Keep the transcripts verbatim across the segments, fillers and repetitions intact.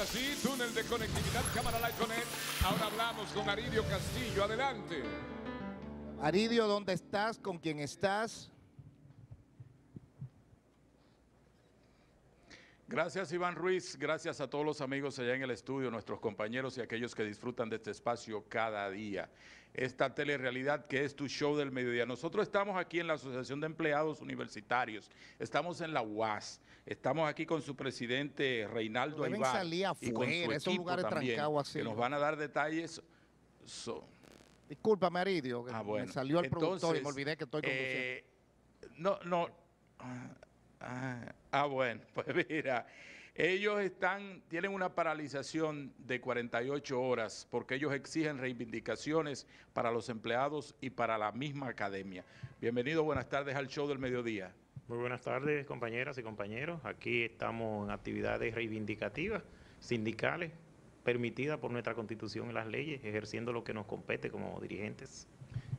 así, túnel de conectividad, cámara Lightonet. Ahora hablamos con Aridio Castillo. Adelante. Aridio, ¿dónde estás? ¿Con quién estás? Gracias, Iván Ruiz, gracias a todos los amigos allá en el estudio, nuestros compañeros y aquellos que disfrutan de este espacio cada día. Esta telerrealidad que es tu show del mediodía. Nosotros estamos aquí en la Asociación de Empleados Universitarios, estamos en la U A S, estamos aquí con su presidente Reynaldo Aybar y con su equipo también, que nos van a dar detalles. So. Discúlpame, Aridio, que ah, bueno. me salió el Entonces, productor y me olvidé que estoy conduciendo. Eh, no, no... Ah, ah, bueno, pues mira, ellos están, tienen una paralización de cuarenta y ocho horas porque ellos exigen reivindicaciones para los empleados y para la misma academia. Bienvenido, buenas tardes al show del mediodía. Muy buenas tardes, compañeras y compañeros. Aquí estamos en actividades reivindicativas, sindicales, permitidas por nuestra Constitución y las leyes, ejerciendo lo que nos compete como dirigentes.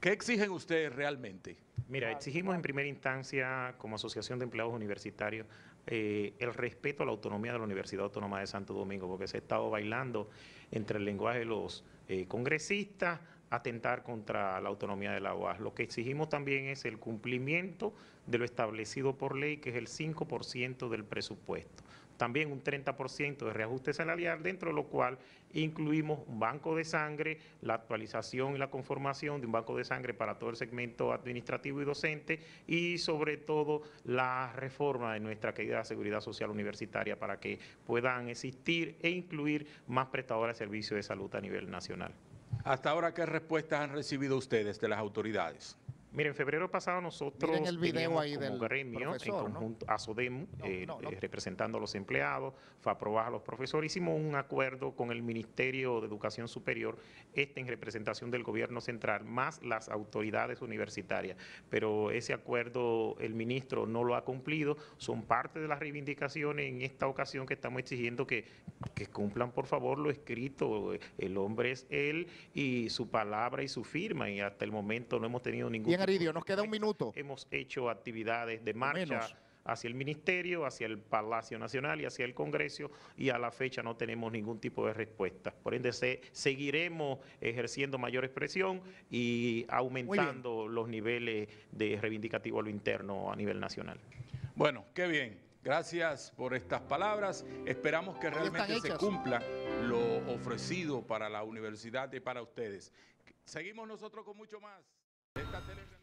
¿Qué exigen ustedes realmente? Mira, exigimos en primera instancia, como Asociación de Empleados Universitarios, eh, el respeto a la autonomía de la Universidad Autónoma de Santo Domingo, porque se ha estado bailando entre el lenguaje de los eh, congresistas, atentar contra la autonomía de la U A S. Lo que exigimos también es el cumplimiento de lo establecido por ley, que es el cinco por ciento del presupuesto. También un treinta por ciento de reajuste salarial, dentro de lo cual incluimos un banco de sangre, la actualización y la conformación de un banco de sangre para todo el segmento administrativo y docente, y sobre todo la reforma de nuestra querida Seguridad Social Universitaria para que puedan existir e incluir más prestadores de servicios de salud a nivel nacional. Hasta ahora, ¿qué respuestas han recibido ustedes de las autoridades? Miren, en febrero pasado nosotros Miren el video ahí como del gremio profesor, en conjunto ¿no? a SODEM, no, eh, no, no. Eh, representando a los empleados, FAPROBAS a los profesores, hicimos un acuerdo con el Ministerio de Educación Superior, este en representación del gobierno central, más las autoridades universitarias. Pero ese acuerdo el ministro no lo ha cumplido, son parte de las reivindicaciones en esta ocasión que estamos exigiendo que, que cumplan por favor lo escrito, el hombre es él y su palabra y su firma, y hasta el momento no hemos tenido ningún... Aridio, nos queda un minuto. Hemos hecho actividades de marcha hacia el Ministerio, hacia el Palacio Nacional y hacia el Congreso, y a la fecha no tenemos ningún tipo de respuesta. Por ende, se, seguiremos ejerciendo mayor expresión y aumentando los niveles de reivindicativo a lo interno a nivel nacional. Bueno, qué bien. Gracias por estas palabras. Esperamos que realmente se cumpla lo ofrecido para la universidad y para ustedes. Seguimos nosotros con mucho más. Esta tele...